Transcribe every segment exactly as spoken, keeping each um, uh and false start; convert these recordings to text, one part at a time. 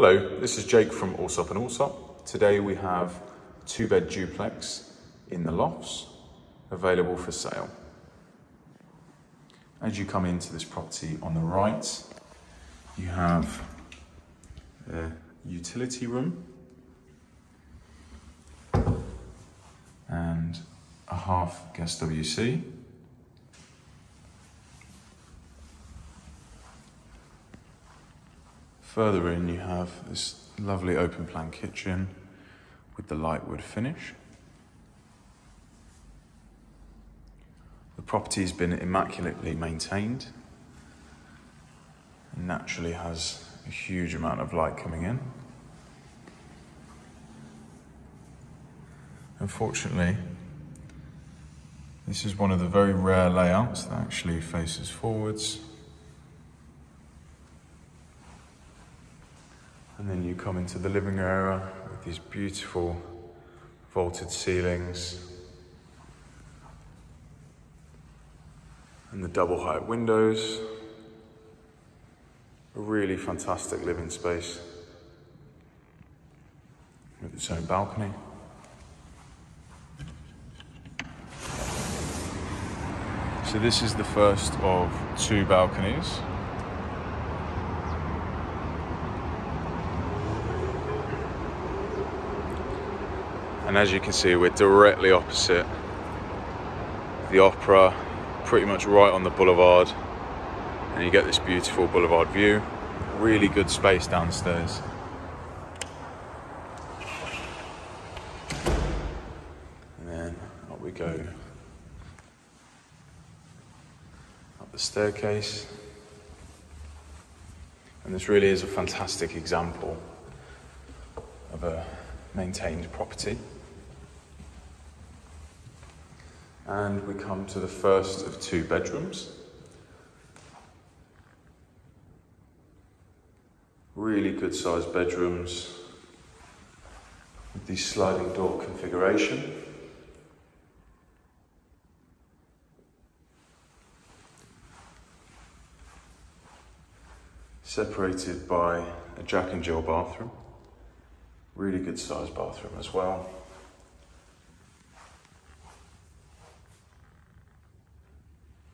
Hello, this is Jake from Allsop and Allsop. Today we have a two bed duplex in the Lofts available for sale. As you come into this property on the right, you have the utility room and a half guest W C. Further in, you have this lovely open plan kitchen with the light wood finish. The property has been immaculately maintained and naturally has a huge amount of light coming in. Unfortunately, this is one of the very rare layouts that actually faces forwards. And then you come into the living area with these beautiful vaulted ceilings and the double height windows. A really fantastic living space with its own balcony. So this is the first of two balconies. And as you can see, we're directly opposite the opera, pretty much right on the boulevard, and you get this beautiful boulevard view. Really good space downstairs. And then up we go, up the staircase. And this really is a fantastic example of a maintained property. And we come to the first of two bedrooms. Really good sized bedrooms with the sliding door configuration. Separated by a Jack and Jill bathroom. Really good sized bathroom as well.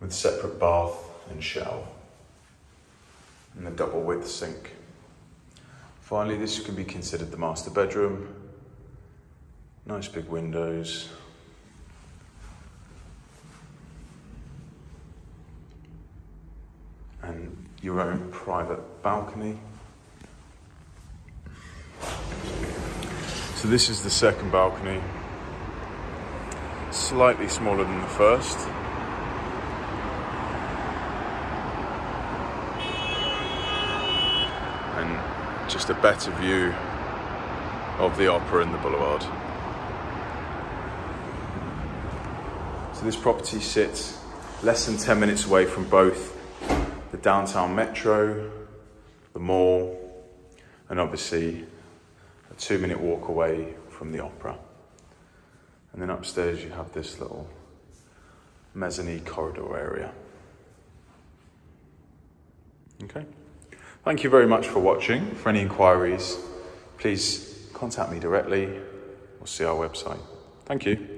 With separate bath and shower and a double width sink. Finally, this can be considered the master bedroom. Nice big windows. And your own private balcony. So this is the second balcony. Slightly smaller than the first. And just a better view of the opera and the boulevard. So this property sits less than ten minutes away from both the downtown metro, the mall, and obviously a two minute walk away from the opera. And then upstairs you have this little mezzanine corridor area. Okay. Thank you very much for watching. For any inquiries, please contact me directly or see our website. Thank you.